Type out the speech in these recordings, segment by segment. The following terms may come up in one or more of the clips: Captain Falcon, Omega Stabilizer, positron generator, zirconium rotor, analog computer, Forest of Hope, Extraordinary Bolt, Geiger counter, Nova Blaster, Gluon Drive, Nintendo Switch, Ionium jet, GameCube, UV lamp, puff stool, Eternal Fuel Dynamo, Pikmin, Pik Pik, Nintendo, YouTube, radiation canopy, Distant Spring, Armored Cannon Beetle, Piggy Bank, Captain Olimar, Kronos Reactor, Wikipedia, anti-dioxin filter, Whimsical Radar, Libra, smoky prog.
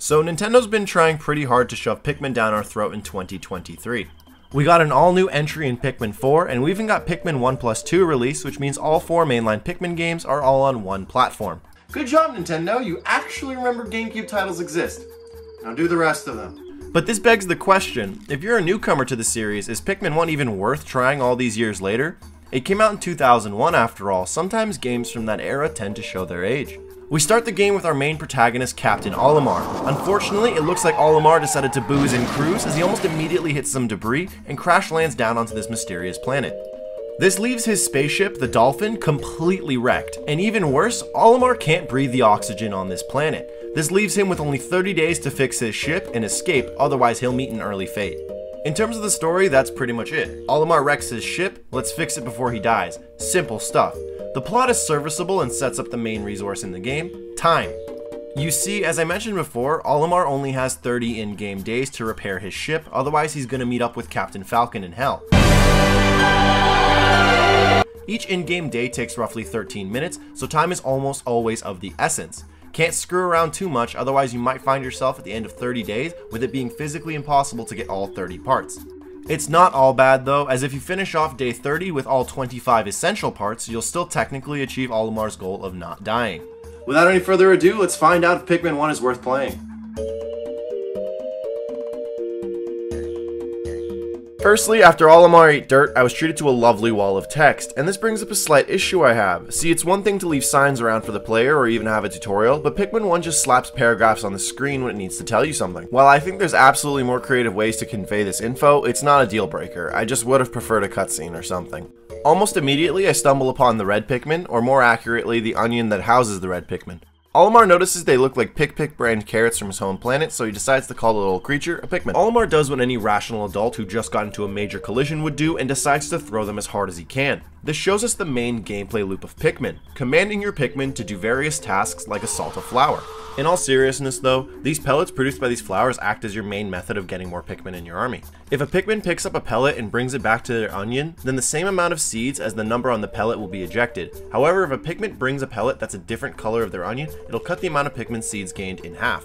So Nintendo's been trying pretty hard to shove Pikmin down our throat in 2023. We got an all-new entry in Pikmin 4, and we even got Pikmin 1+2 released, which means all four mainline Pikmin games are all on one platform. Good job, Nintendo, you actually remember GameCube titles exist. Now do the rest of them. But this begs the question, if you're a newcomer to the series, is Pikmin 1 even worth trying all these years later? It came out in 2001 after all. Sometimes games from that era tend to show their age. We start the game with our main protagonist, Captain Olimar. Unfortunately, it looks like Olimar decided to booze and cruise as he almost immediately hits some debris and crash lands down onto this mysterious planet. This leaves his spaceship, the Dolphin, completely wrecked. And even worse, Olimar can't breathe the oxygen on this planet. This leaves him with only 30 days to fix his ship and escape, otherwise he'll meet an early fate. In terms of the story, that's pretty much it. Olimar wrecks his ship, let's fix it before he dies. Simple stuff. The plot is serviceable and sets up the main resource in the game, time. You see, as I mentioned before, Olimar only has 30 in-game days to repair his ship, otherwise he's going to meet up with Captain Falcon in hell. Each in-game day takes roughly 13 minutes, so time is almost always of the essence. Can't screw around too much, otherwise you might find yourself at the end of 30 days with it being physically impossible to get all 30 parts. It's not all bad though, as if you finish off day 30 with all 25 essential parts, you'll still technically achieve Olimar's goal of not dying. Without any further ado, let's find out if Pikmin 1 is worth playing. Firstly, after Olimar ate dirt, I was treated to a lovely wall of text, and this brings up a slight issue I have. See, it's one thing to leave signs around for the player or even have a tutorial, but Pikmin 1 just slaps paragraphs on the screen when it needs to tell you something. While I think there's absolutely more creative ways to convey this info, it's not a deal breaker. I just would have preferred a cutscene or something. Almost immediately, I stumble upon the red Pikmin, or more accurately, the onion that houses the red Pikmin. Olimar notices they look like Pik Pik brand carrots from his home planet, so he decides to call the little creature a Pikmin. Olimar does what any rational adult who just got into a major collision would do and decides to throw them as hard as he can. This shows us the main gameplay loop of Pikmin, commanding your Pikmin to do various tasks like assault a flower. In all seriousness though, these pellets produced by these flowers act as your main method of getting more Pikmin in your army. If a Pikmin picks up a pellet and brings it back to their onion, then the same amount of seeds as the number on the pellet will be ejected. However, if a Pikmin brings a pellet that's a different color of their onion, it'll cut the amount of Pikmin seeds gained in half.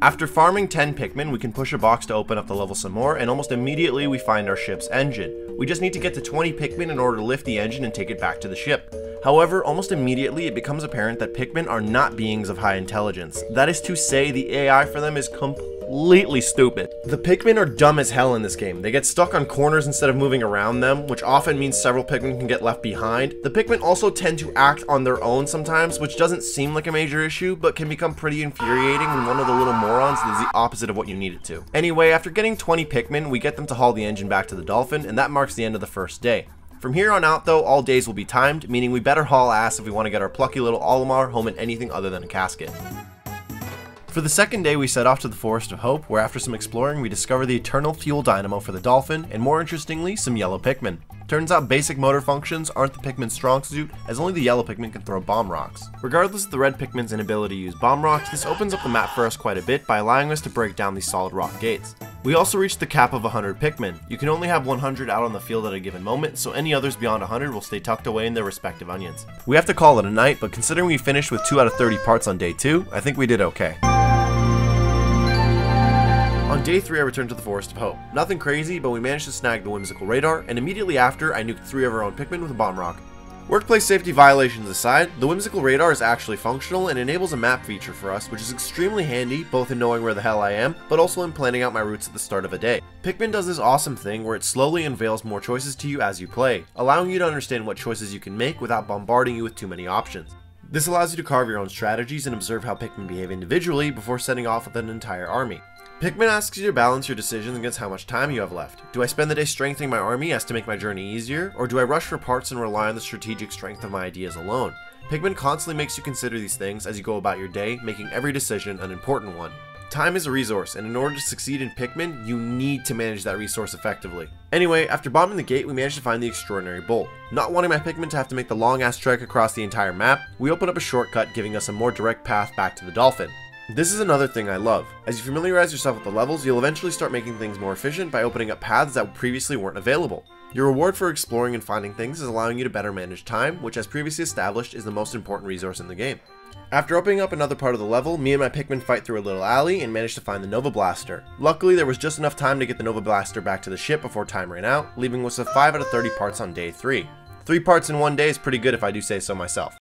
After farming 10 Pikmin, we can push a box to open up the level some more, and almost immediately we find our ship's engine. We just need to get to 20 Pikmin in order to lift the engine and take it back to the ship. However, almost immediately it becomes apparent that Pikmin are not beings of high intelligence. That is to say, the AI for them is completely stupid. The Pikmin are dumb as hell in this game. They get stuck on corners instead of moving around them, which often means several Pikmin can get left behind. The Pikmin also tend to act on their own sometimes, which doesn't seem like a major issue, but can become pretty infuriating when one of the little morons is the opposite of what you need it to. Anyway, after getting 20 Pikmin, we get them to haul the engine back to the Dolphin, and that marks the end of the first day. From here on out though, all days will be timed, meaning we better haul ass if we want to get our plucky little Olimar home in anything other than a casket. For the second day, we set off to the Forest of Hope, where after some exploring we discover the Eternal Fuel Dynamo for the Dolphin, and more interestingly, some yellow Pikmin. Turns out basic motor functions aren't the Pikmin's strong suit, as only the yellow Pikmin can throw bomb rocks. Regardless of the red Pikmin's inability to use bomb rocks, this opens up the map for us quite a bit by allowing us to break down these solid rock gates. We also reached the cap of 100 Pikmin. You can only have 100 out on the field at a given moment, so any others beyond 100 will stay tucked away in their respective onions. We have to call it a night, but considering we finished with 2 out of 30 parts on day 2, I think we did okay. On day 3, I returned to the Forest of Hope. Nothing crazy, but we managed to snag the Whimsical Radar, and immediately after, I nuked 3 of our own Pikmin with a bomb rock. Workplace safety violations aside, the Whimsical Radar is actually functional and enables a map feature for us, which is extremely handy both in knowing where the hell I am, but also in planning out my routes at the start of a day. Pikmin does this awesome thing where it slowly unveils more choices to you as you play, allowing you to understand what choices you can make without bombarding you with too many options. This allows you to carve your own strategies and observe how Pikmin behave individually before setting off with an entire army. Pikmin asks you to balance your decisions against how much time you have left. Do I spend the day strengthening my army as to make my journey easier, or do I rush for parts and rely on the strategic strength of my ideas alone? Pikmin constantly makes you consider these things as you go about your day, making every decision an important one. Time is a resource, and in order to succeed in Pikmin, you need to manage that resource effectively. Anyway, after bombing the gate, we managed to find the Extraordinary Bolt. Not wanting my Pikmin to have to make the long-ass trek across the entire map, we open up a shortcut giving us a more direct path back to the Dolphin. This is another thing I love. As you familiarize yourself with the levels, you'll eventually start making things more efficient by opening up paths that previously weren't available. Your reward for exploring and finding things is allowing you to better manage time, which as previously established is the most important resource in the game. After opening up another part of the level, me and my Pikmin fight through a little alley and manage to find the Nova Blaster. Luckily, there was just enough time to get the Nova Blaster back to the ship before time ran out, leaving us with 5 out of 30 parts on day 3. 3 parts in one day is pretty good if I do say so myself.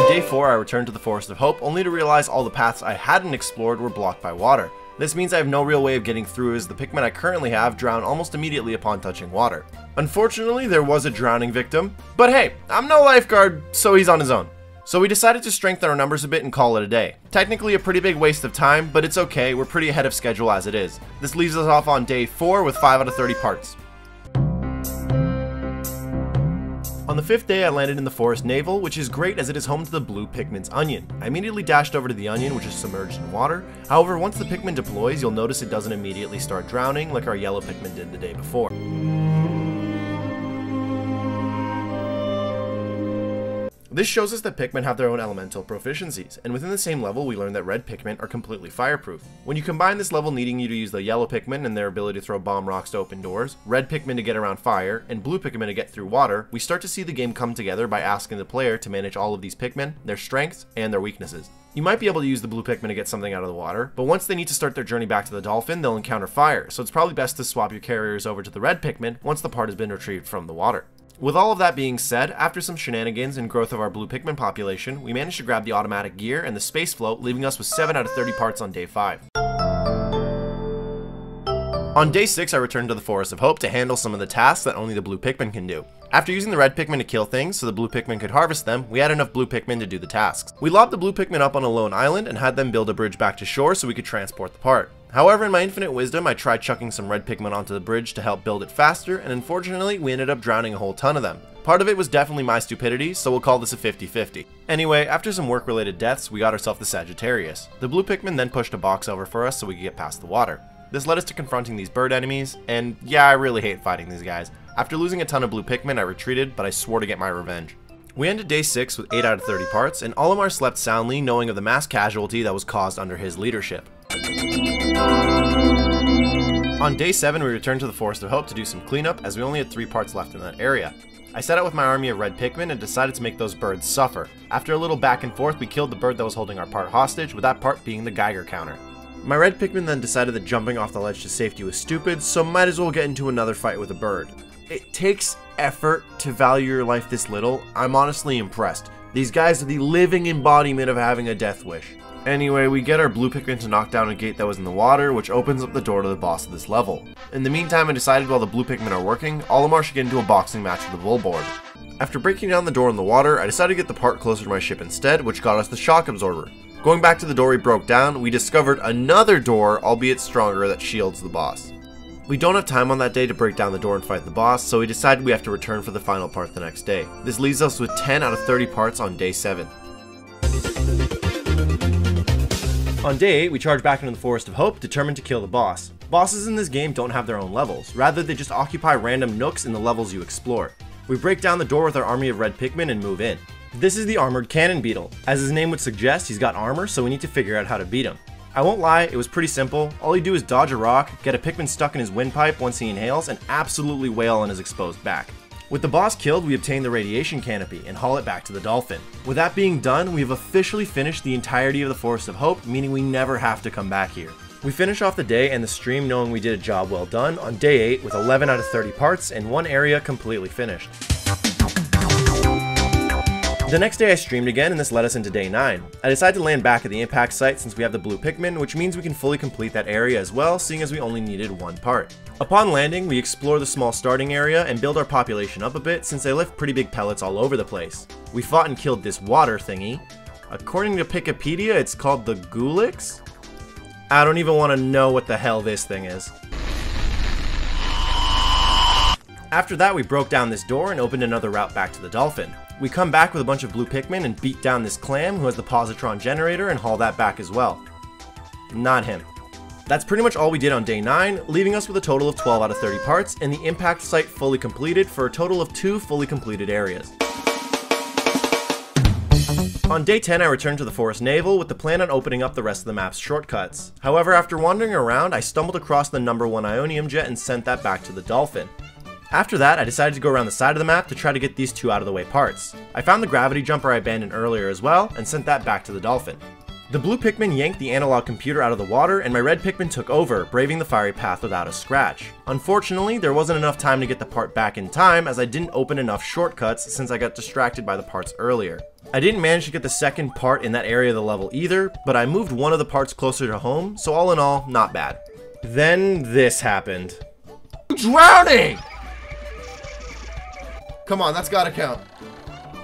On day 4, I returned to the Forest of Hope, only to realize all the paths I hadn't explored were blocked by water. This means I have no real way of getting through, as the Pikmin I currently have drown almost immediately upon touching water. Unfortunately, there was a drowning victim, but hey, I'm no lifeguard, so he's on his own. So we decided to strengthen our numbers a bit and call it a day. Technically a pretty big waste of time, but it's okay, we're pretty ahead of schedule as it is. This leaves us off on day 4 with 5 out of 30 parts. On the 5th day, I landed in the Forest Naval, which is great as it is home to the blue Pikmin's Onion. I immediately dashed over to the Onion, which is submerged in water. However, once the Pikmin deploys, you'll notice it doesn't immediately start drowning like our yellow Pikmin did the day before. This shows us that Pikmin have their own elemental proficiencies, and within the same level we learn that red Pikmin are completely fireproof. When you combine this level needing you to use the yellow Pikmin and their ability to throw bomb rocks to open doors, red Pikmin to get around fire, and blue Pikmin to get through water, we start to see the game come together by asking the player to manage all of these Pikmin, their strengths, and their weaknesses. You might be able to use the blue Pikmin to get something out of the water, but once they need to start their journey back to the Dolphin, they'll encounter fire, so it's probably best to swap your carriers over to the red Pikmin once the part has been retrieved from the water. With all of that being said, after some shenanigans and growth of our blue Pikmin population, we managed to grab the automatic gear and the space float, leaving us with 7 out of 30 parts on day 5. On day 6, I returned to the Forest of Hope to handle some of the tasks that only the blue Pikmin can do. After using the red Pikmin to kill things so the blue Pikmin could harvest them, we had enough blue Pikmin to do the tasks. We lobbed the blue Pikmin up on a lone island and had them build a bridge back to shore so we could transport the part. However, in my infinite wisdom, I tried chucking some red Pikmin onto the bridge to help build it faster, and unfortunately, we ended up drowning a whole ton of them. Part of it was definitely my stupidity, so we'll call this a 50-50. Anyway, after some work-related deaths, we got ourselves the Sagittarius. The blue Pikmin then pushed a box over for us so we could get past the water. This led us to confronting these bird enemies, and yeah, I really hate fighting these guys. After losing a ton of blue Pikmin, I retreated, but I swore to get my revenge. We ended day 6 with 8 out of 30 parts, and Olimar slept soundly, knowing of the mass casualty that was caused under his leadership. On day 7, we returned to the Forest of Hope to do some cleanup, as we only had 3 parts left in that area. I set out with my army of red Pikmin and decided to make those birds suffer. After a little back and forth, we killed the bird that was holding our part hostage, with that part being the Geiger counter. My red Pikmin then decided that jumping off the ledge to safety was stupid, so might as well get into another fight with a bird. It takes effort to value your life this little. I'm honestly impressed. These guys are the living embodiment of having a death wish. Anyway, we get our blue Pikmin to knock down a gate that was in the water, which opens up the door to the boss of this level. In the meantime, I decided while the blue Pikmin are working, Olimar should get into a boxing match with the bullboard. After breaking down the door in the water, I decided to get the part closer to my ship instead, which got us the shock absorber. Going back to the door we broke down, we discovered another door, albeit stronger, that shields the boss. We don't have time on that day to break down the door and fight the boss, so we decided we have to return for the final part the next day. This leaves us with 10 out of 30 parts on day 7. On day 8, we charge back into the Forest of Hope, determined to kill the boss. Bosses in this game don't have their own levels, rather they just occupy random nooks in the levels you explore. We break down the door with our army of red Pikmin and move in. This is the Armored Cannon Beetle. As his name would suggest, he's got armor, so we need to figure out how to beat him. I won't lie, it was pretty simple. All you do is dodge a rock, get a Pikmin stuck in his windpipe once he inhales, and absolutely wail on his exposed back. With the boss killed, we obtain the radiation canopy and haul it back to the Dolphin. With that being done, we have officially finished the entirety of the Forest of Hope, meaning we never have to come back here. We finish off the day and the stream knowing we did a job well done on day 8 with 11 out of 30 parts and one area completely finished. The next day I streamed again and this led us into day 9. I decided to land back at the impact site since we have the blue Pikmin, which means we can fully complete that area as well, seeing as we only needed one part. Upon landing, we explore the small starting area and build our population up a bit since they left pretty big pellets all over the place. We fought and killed this water thingy. According to Wikipedia, it's called the Gulix? I don't even want to know what the hell this thing is. After that, we broke down this door and opened another route back to the Dolphin. We come back with a bunch of blue Pikmin and beat down this clam who has the positron generator and haul that back as well. Not him. That's pretty much all we did on day 9, leaving us with a total of 12 out of 30 parts and the impact site fully completed for a total of 2 fully completed areas. On day 10, I returned to the Forest Naval with the plan on opening up the rest of the map's shortcuts. However, after wandering around, I stumbled across the number 1 Ionium jet and sent that back to the Dolphin. After that, I decided to go around the side of the map to try to get these two out of the way parts. I found the gravity jumper I abandoned earlier as well, and sent that back to the Dolphin. The blue Pikmin yanked the analog computer out of the water, and my red Pikmin took over, braving the fiery path without a scratch. Unfortunately, there wasn't enough time to get the part back in time, as I didn't open enough shortcuts since I got distracted by the parts earlier. I didn't manage to get the second part in that area of the level either, but I moved one of the parts closer to home, so all in all, not bad. Then this happened. Drowning! Come on, that's gotta count.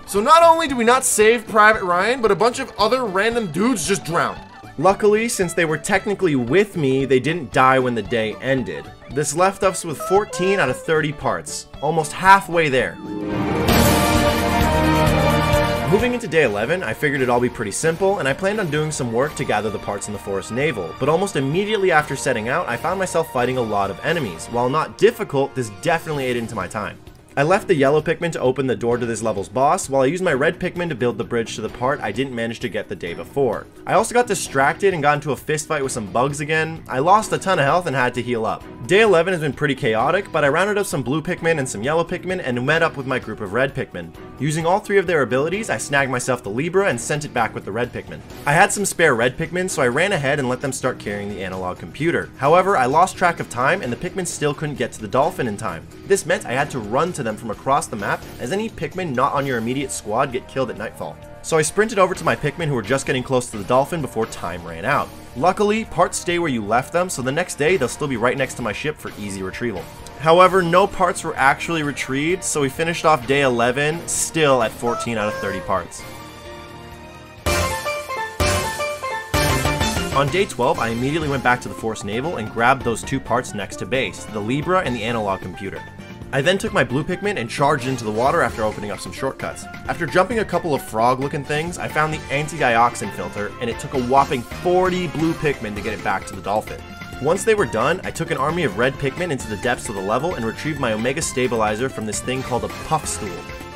So not only do we not save Private Ryan, but a bunch of other random dudes just drowned. Luckily, since they were technically with me, they didn't die when the day ended. This left us with 14 out of 30 parts, almost halfway there. Moving into day 11, I figured it'd all be pretty simple, and I planned on doing some work to gather the parts in the Forest Naval, but almost immediately after setting out, I found myself fighting a lot of enemies. While not difficult, this definitely ate into my time. I left the yellow Pikmin to open the door to this level's boss, while I used my red Pikmin to build the bridge to the part I didn't manage to get the day before. I also got distracted and got into a fist fight with some bugs again. I lost a ton of health and had to heal up. Day 11 has been pretty chaotic, but I rounded up some blue Pikmin and some yellow Pikmin and met up with my group of red Pikmin. Using all three of their abilities, I snagged myself the Libra and sent it back with the red Pikmin. I had some spare red Pikmin, so I ran ahead and let them start carrying the analog computer. However, I lost track of time and the Pikmin still couldn't get to the Dolphin in time. This meant I had to run to them from across the map, as any Pikmin not on your immediate squad get killed at nightfall. So I sprinted over to my Pikmin who were just getting close to the Dolphin before time ran out. Luckily, parts stay where you left them, so the next day they'll still be right next to my ship for easy retrieval. However, no parts were actually retrieved, so we finished off day 11 still at 14 out of 30 parts. On day 12, I immediately went back to the Forest Naval and grabbed those two parts next to base, the Libra and the analog computer. I then took my blue Pikmin and charged into the water after opening up some shortcuts. After jumping a couple of frog-looking things, I found the anti-dioxin filter, and it took a whopping 40 blue Pikmin to get it back to the Dolphin. Once they were done, I took an army of red Pikmin into the depths of the level and retrieved my Omega Stabilizer from this thing called a puff stool.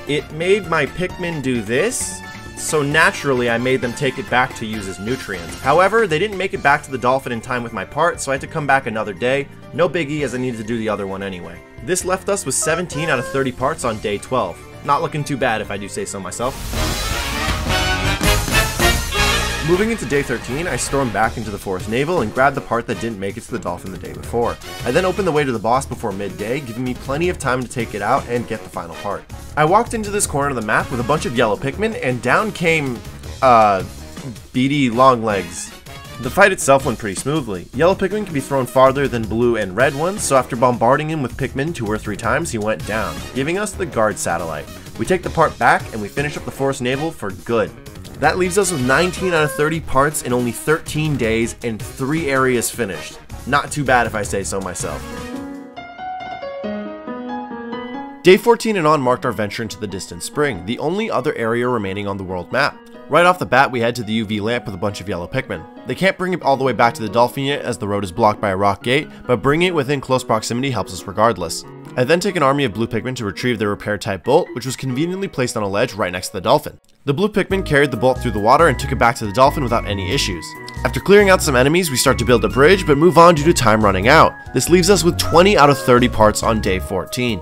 It made my Pikmin do this, so naturally I made them take it back to use as nutrients. However, they didn't make it back to the Dolphin in time with my part, so I had to come back another day. No biggie, as I needed to do the other one anyway. This left us with 17 out of 30 parts on day 12. Not looking too bad if I do say so myself. Moving into day 13, I stormed back into the Forest Naval and grabbed the part that didn't make it to the Dolphin the day before. I then opened the way to the boss before midday, giving me plenty of time to take it out and get the final part. I walked into this corner of the map with a bunch of yellow Pikmin, and down came, Beady Long Legs. The fight itself went pretty smoothly. Yellow Pikmin can be thrown farther than blue and red ones, so after bombarding him with Pikmin 2 or 3 times, he went down, giving us the guard satellite. We take the part back, and we finish up the Forest Naval for good. That leaves us with 19 out of 30 parts in only 13 days and 3 areas finished. Not too bad if I say so myself. Day 14 and on marked our venture into the Distant Spring, the only other area remaining on the world map. Right off the bat, we head to the UV lamp with a bunch of yellow Pikmin. They can't bring it all the way back to the Dolphin yet as the road is blocked by a rock gate, but bringing it within close proximity helps us regardless. I then take an army of blue Pikmin to retrieve the repair type bolt, which was conveniently placed on a ledge right next to the Dolphin. The blue Pikmin carried the bolt through the water and took it back to the Dolphin without any issues. After clearing out some enemies, we start to build a bridge, but move on due to time running out. This leaves us with 20 out of 30 parts on day 14.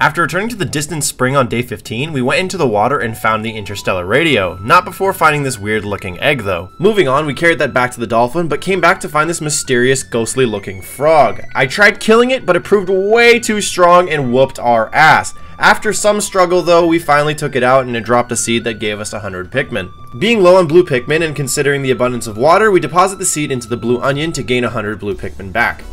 After returning to the Distant Spring on day 15, we went into the water and found the interstellar radio, not before finding this weird looking egg though. Moving on, we carried that back to the Dolphin, but came back to find this mysterious, ghostly looking frog. I tried killing it, but it proved way too strong and whooped our ass. After some struggle though, we finally took it out and it dropped a seed that gave us 100 Pikmin. Being low on blue Pikmin and considering the abundance of water, we deposit the seed into the blue onion to gain 100 blue Pikmin back.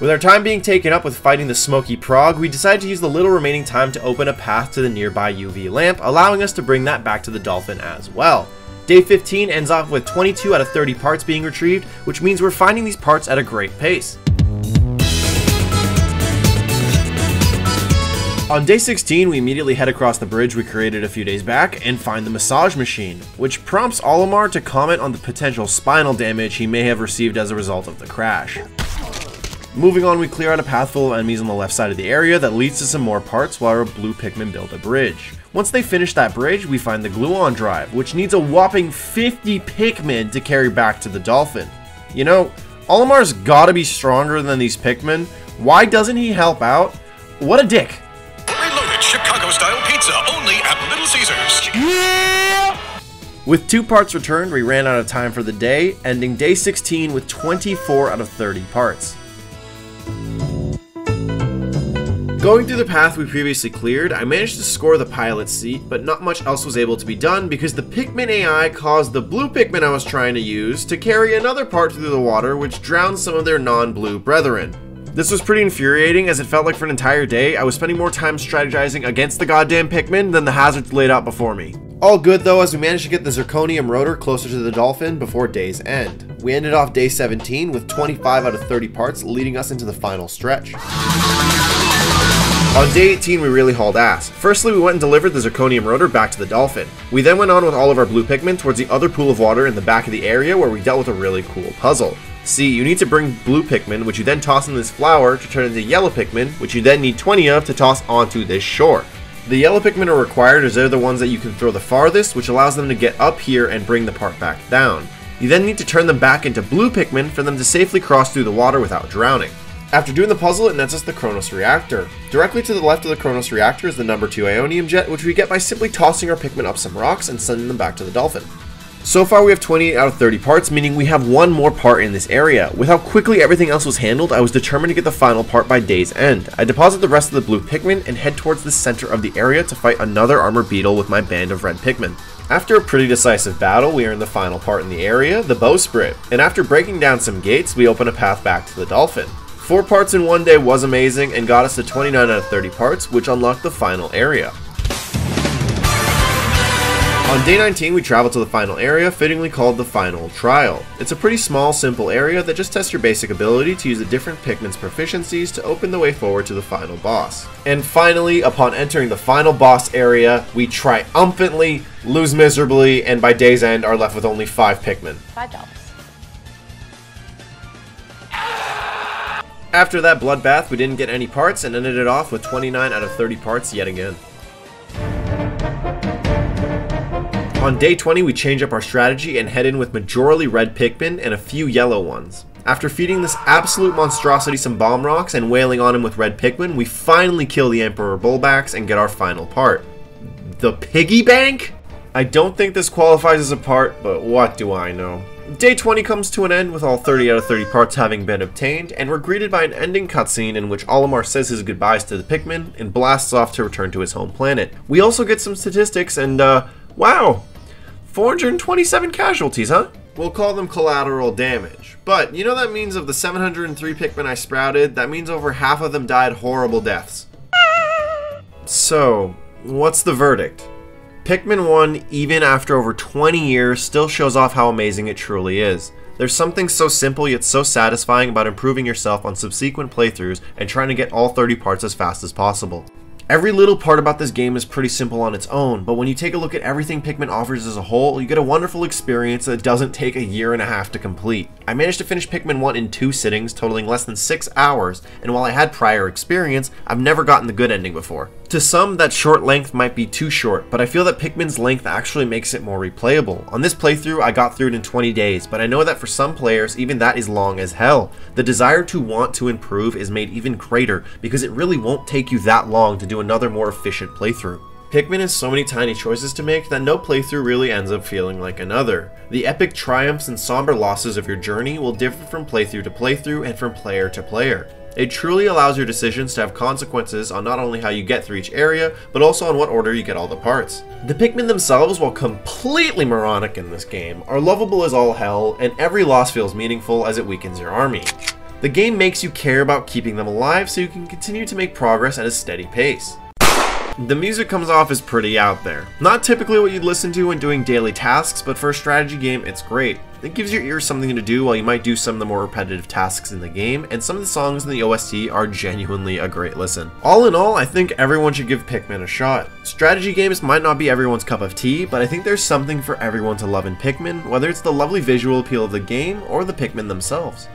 With our time being taken up with fighting the smoky prog, we decided to use the little remaining time to open a path to the nearby UV lamp, allowing us to bring that back to the Dolphin as well. Day 15 ends off with 22 out of 30 parts being retrieved, which means we're finding these parts at a great pace. On day 16, we immediately head across the bridge we created a few days back and find the massage machine, which prompts Olimar to comment on the potential spinal damage he may have received as a result of the crash. Moving on, we clear out a path full of enemies on the left side of the area that leads to some more parts while our blue Pikmin build a bridge. Once they finish that bridge, we find the gluon drive, which needs a whopping 50 Pikmin to carry back to the Dolphin. You know, Olimar's gotta be stronger than these Pikmin. Why doesn't he help out? What a dick. Reloaded Chicago-style pizza only at Little Caesars. Yeah! With 2 parts returned, we ran out of time for the day, ending day 16 with 24 out of 30 parts. Going through the path we previously cleared, I managed to score the pilot's seat, but not much else was able to be done because the Pikmin AI caused the blue Pikmin I was trying to use to carry another part through the water, which drowned some of their non-blue brethren. This was pretty infuriating as it felt like for an entire day I was spending more time strategizing against the goddamn Pikmin than the hazards laid out before me. All good though, as we managed to get the zirconium rotor closer to the Dolphin before day's end. We ended off day 17 with 25 out of 30 parts, leading us into the final stretch. On day 18 we really hauled ass. Firstly, we went and delivered the zirconium rotor back to the Dolphin. We then went on with all of our blue Pikmin towards the other pool of water in the back of the area where we dealt with a really cool puzzle. See, you need to bring blue Pikmin, which you then toss in this flower to turn into yellow Pikmin, which you then need 20 of to toss onto this shore. The yellow Pikmin are required as they're the ones that you can throw the farthest, which allows them to get up here and bring the part back down. You then need to turn them back into blue Pikmin for them to safely cross through the water without drowning. After doing the puzzle, it nets us the Kronos Reactor. Directly to the left of the Kronos Reactor is the number 2 Ionium jet, which we get by simply tossing our Pikmin up some rocks and sending them back to the Dolphin. So far we have 28 out of 30 parts, meaning we have one more part in this area. With how quickly everything else was handled, I was determined to get the final part by day's end. I deposit the rest of the blue Pikmin and head towards the center of the area to fight another armored beetle with my band of red Pikmin. After a pretty decisive battle, we are in the final part in the area, the bowsprit, and after breaking down some gates, we open a path back to the Dolphin. 4 parts in one day was amazing and got us to 29 out of 30 parts, which unlocked the final area. On day 19 we traveled to the final area, fittingly called the Final Trial. It's a pretty small, simple area that just tests your basic ability to use the different Pikmin's proficiencies to open the way forward to the final boss. And finally, upon entering the final boss area, we triumphantly lose miserably and by day's end are left with only 5 Pikmin. 5 jobs. After that bloodbath, we didn't get any parts and ended it off with 29 out of 30 parts yet again. On day 20, we change up our strategy and head in with majorly red Pikmin and a few yellow ones. After feeding this absolute monstrosity some bomb rocks and wailing on him with red Pikmin, we finally kill the Emperor Bullbacks and get our final part. The piggy bank? I don't think this qualifies as a part, but what do I know? Day 20 comes to an end with all 30 out of 30 parts having been obtained, and we're greeted by an ending cutscene in which Olimar says his goodbyes to the Pikmin and blasts off to return to his home planet. We also get some statistics and, wow, 427 casualties, huh? We'll call them collateral damage, but you know that means of the 703 Pikmin I sprouted, that means over half of them died horrible deaths. So, what's the verdict? Pikmin 1, even after over 20 years, still shows off how amazing it truly is. There's something so simple yet so satisfying about improving yourself on subsequent playthroughs and trying to get all 30 parts as fast as possible. Every little part about this game is pretty simple on its own, but when you take a look at everything Pikmin offers as a whole, you get a wonderful experience that doesn't take a year and a half to complete. I managed to finish Pikmin 1 in 2 sittings, totaling less than 6 hours, and while I had prior experience, I've never gotten the good ending before. To some, that short length might be too short, but I feel that Pikmin's length actually makes it more replayable. On this playthrough, I got through it in 20 days, but I know that for some players, even that is long as hell. The desire to want to improve is made even greater, because it really won't take you that long to do another more efficient playthrough. Pikmin has so many tiny choices to make that no playthrough really ends up feeling like another. The epic triumphs and somber losses of your journey will differ from playthrough to playthrough and from player to player. It truly allows your decisions to have consequences on not only how you get through each area, but also on what order you get all the parts. The Pikmin themselves, while completely moronic in this game, are lovable as all hell, and every loss feels meaningful as it weakens your army. The game makes you care about keeping them alive so you can continue to make progress at a steady pace. The music comes off as pretty out there. Not typically what you'd listen to when doing daily tasks, but for a strategy game it's great. It gives your ears something to do while you might do some of the more repetitive tasks in the game, and some of the songs in the OST are genuinely a great listen. All in all, I think everyone should give Pikmin a shot. Strategy games might not be everyone's cup of tea, but I think there's something for everyone to love in Pikmin, whether it's the lovely visual appeal of the game or the Pikmin themselves.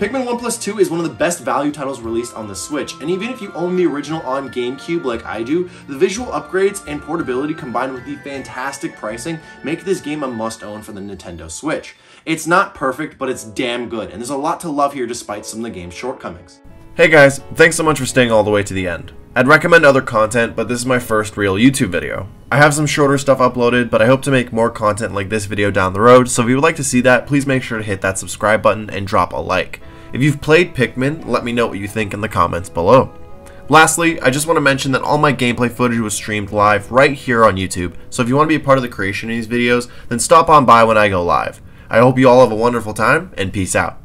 Pikmin 1+2 is one of the best value titles released on the Switch, and even if you own the original on GameCube like I do, the visual upgrades and portability combined with the fantastic pricing make this game a must-own for the Nintendo Switch. It's not perfect, but it's damn good, and there's a lot to love here despite some of the game's shortcomings. Hey guys, thanks so much for staying all the way to the end. I'd recommend other content, but this is my first real YouTube video. I have some shorter stuff uploaded, but I hope to make more content like this video down the road, so if you would like to see that, please make sure to hit that subscribe button and drop a like. If you've played Pikmin, let me know what you think in the comments below. Lastly, I just want to mention that all my gameplay footage was streamed live right here on YouTube, so if you want to be a part of the creation of these videos, then stop on by when I go live. I hope you all have a wonderful time, and peace out.